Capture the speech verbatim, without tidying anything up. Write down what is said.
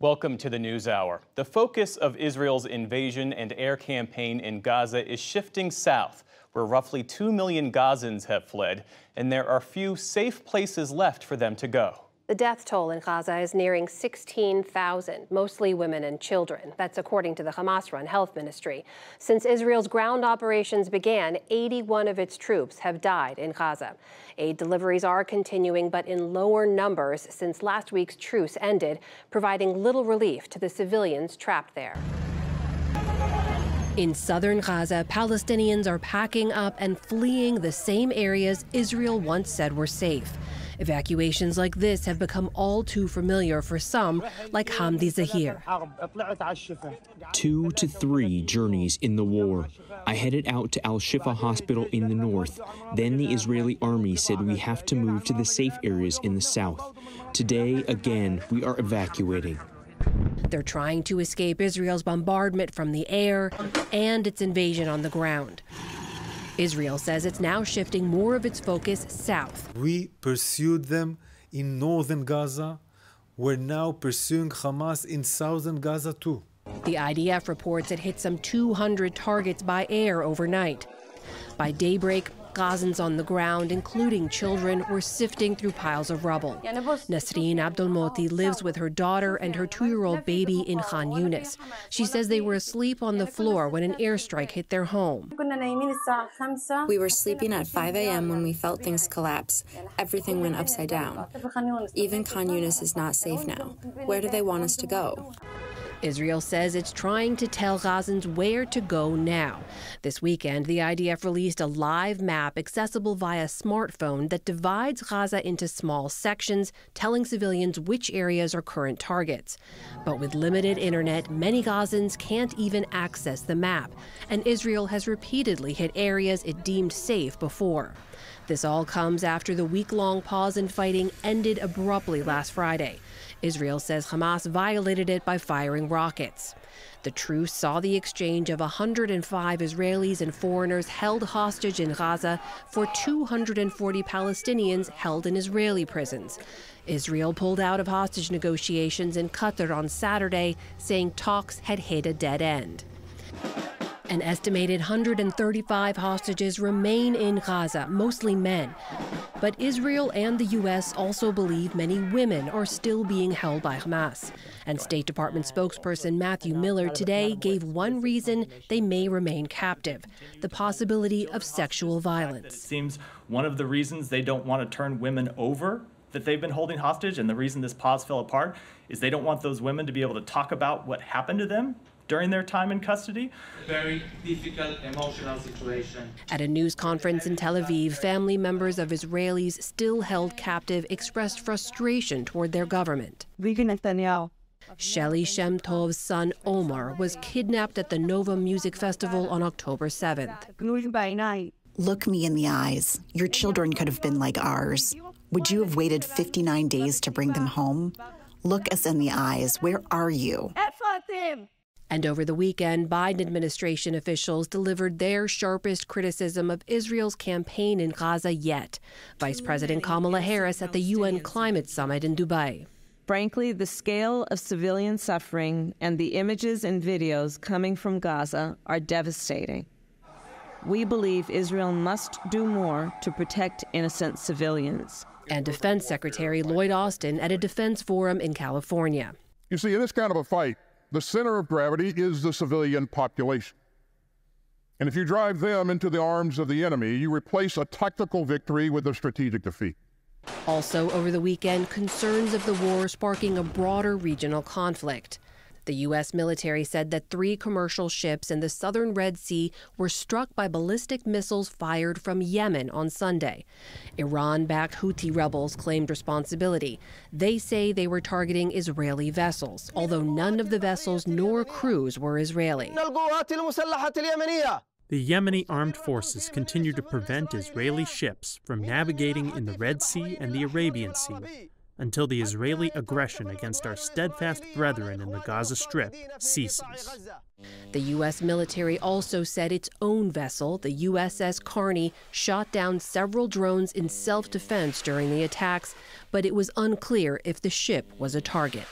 Welcome to the NewsHour. The focus of Israel's invasion and air campaign in Gaza is shifting south, where roughly two million Gazans have fled, and there are few safe places left for them to go. The death toll in Gaza is nearing sixteen thousand, mostly women and children. That's according to the Hamas-run health ministry. Since Israel's ground operations began, eighty-one of its troops have died in Gaza. Aid deliveries are continuing, but in lower numbers since last week's truce ended, providing little relief to the civilians trapped there. In southern Gaza, Palestinians are packing up and fleeing the same areas Israel once said were safe. Evacuations like this have become all too familiar for some, like Hamdi Zahir. Two to three journeys in the war. I headed out to Al Shifa Hospital in the north. Then the Israeli army said we have to move to the safe areas in the south. Today, again, we are evacuating. They're trying to escape Israel's bombardment from the air and its invasion on the ground. Israel says it's now shifting more of its focus south. We pursued them in northern Gaza. We're now pursuing Hamas in southern Gaza too. The I D F reports it hit some two hundred targets by air overnight. By daybreak, Gazans on the ground, including children, were sifting through piles of rubble. Nasreen Abdulmoti lives with her daughter and her two-year-old baby in Khan Yunis. She says they were asleep on the floor when an airstrike hit their home. We were sleeping at five A M when we felt things collapse. Everything went upside down. Even Khan Yunis is not safe now. Where do they want us to go? Israel says it's trying to tell Gazans where to go now. This weekend, the I D F released a live map accessible via smartphone that divides Gaza into small sections, telling civilians which areas are current targets. But with limited internet, many Gazans can't even access the map, and Israel has repeatedly hit areas it deemed safe before. This all comes after the week-long pause in fighting ended abruptly last Friday. Israel says Hamas violated it by firing rockets. The truce saw the exchange of one hundred five Israelis and foreigners held hostage in Gaza for two hundred forty Palestinians held in Israeli prisons. Israel pulled out of hostage negotiations in Qatar on Saturday, saying talks had hit a dead end. An estimated one hundred thirty-five hostages remain in Gaza, mostly men. But Israel and the U S also believe many women are still being held by Hamas. And State Department spokesperson Matthew Miller today gave one reason they may remain captive, the possibility of sexual violence. It seems one of the reasons they don't want to turn women over that they've been holding hostage, and the reason this pause fell apart, is they don't want those women to be able to talk about what happened to them during their time in custody. Very difficult emotional situation. At a news conference in Tel Aviv, family members of Israelis still held captive expressed frustration toward their government. Shelly Shemtov's son Omar was kidnapped at the Nova Music Festival on October seventh. Look me in the eyes. Your children could have been like ours. Would you have waited fifty-nine days to bring them home? Look us in the eyes. Where are you? And over the weekend, Biden administration officials delivered their sharpest criticism of Israel's campaign in Gaza yet. Vice President Kamala Harris at the U N Climate Summit in Dubai. Frankly, the scale of civilian suffering and the images and videos coming from Gaza are devastating. We believe Israel must do more to protect innocent civilians. And Defense Secretary Lloyd Austin at a defense forum in California. You see, in this kind of a fight, the center of gravity is the civilian population. And if you drive them into the arms of the enemy, you replace a tactical victory with a strategic defeat. Also over the weekend, concerns of the war sparking a broader regional conflict. The U S military said that three commercial ships in the southern Red Sea were struck by ballistic missiles fired from Yemen on Sunday. Iran-backed Houthi rebels claimed responsibility. They say they were targeting Israeli vessels, although none of the vessels nor crews were Israeli. The Yemeni armed forces continue to prevent Israeli ships from navigating in the Red Sea and the Arabian Sea, until the Israeli aggression against our steadfast brethren in the Gaza Strip ceases. The U S military also said its own vessel, the U S S Carney, shot down several drones in self-defense during the attacks, but it was unclear if the ship was a target.